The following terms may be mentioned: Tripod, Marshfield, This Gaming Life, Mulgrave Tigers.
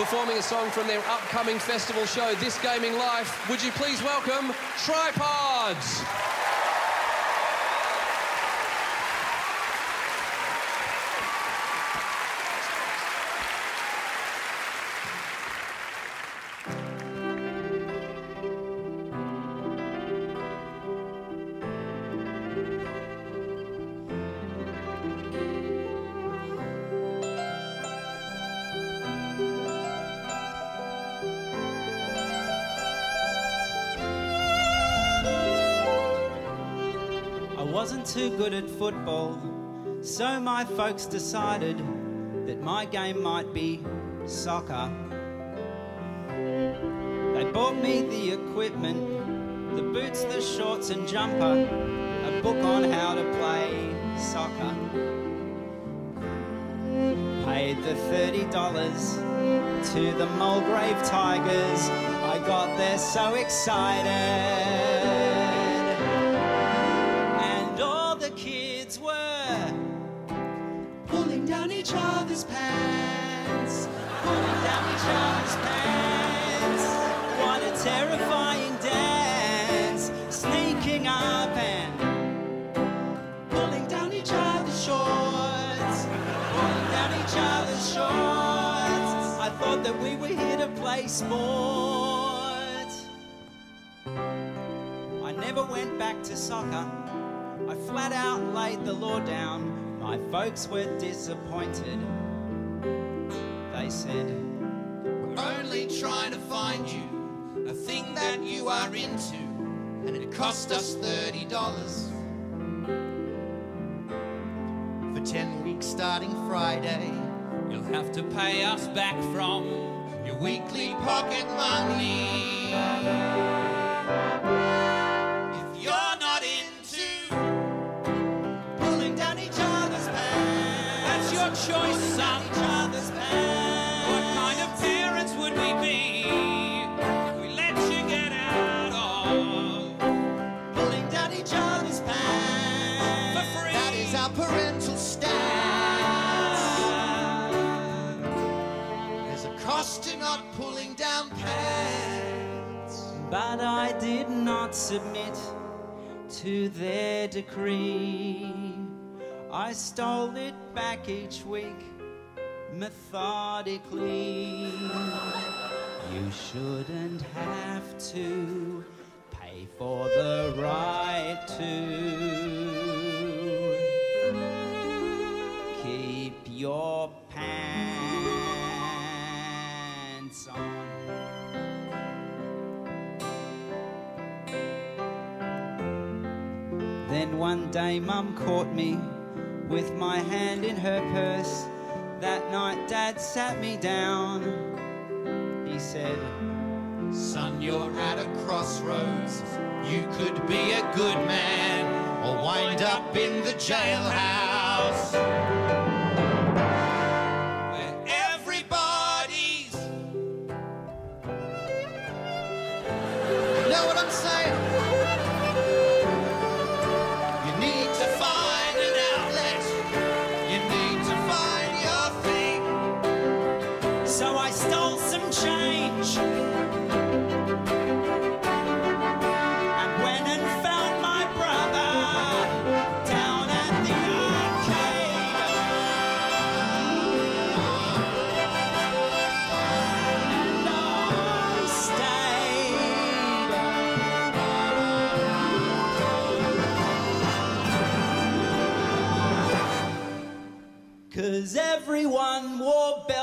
performing a song from their upcoming festival show, This Gaming Life. Would you please welcome Tripod? I wasn't too good at football, so my folks decided that my game might be soccer. They bought me the equipment, the boots, the shorts and jumper, a book on how to play soccer. Paid the $30 to the Mulgrave Tigers. I got there so excited. Each other's pants, pulling down each other's pants. What a terrifying dance, sneaking up and pulling down each other's shorts, pulling down each other's shorts. I thought that we were here to play sport. I never went back to soccer. I flat out laid the law down. My folks were disappointed. They said, "We're only trying to find you a thing that you are into, and it cost us $30. For 10 weeks starting Friday, you'll have to pay us back from your weekly pocket money. Choice on each other's back. What kind of parents would we be if we let you get out of pulling down each other's back for free? That is our parental stance. There's a cost to not pulling down pants." But I did not submit to their decree. I stole it back each week, methodically. You shouldn't have to pay for the right to keep your pants on. Then one day Mum caught me with my hand in her purse. That night Dad sat me down. He said, "Son, you're at a crossroads. You could be a good man or wind up in the jailhouse, where everybody's..." You know what I'm saying? So I stole some change and went and found my brother down at the arcade. And I stayed, 'cause everyone wore belts.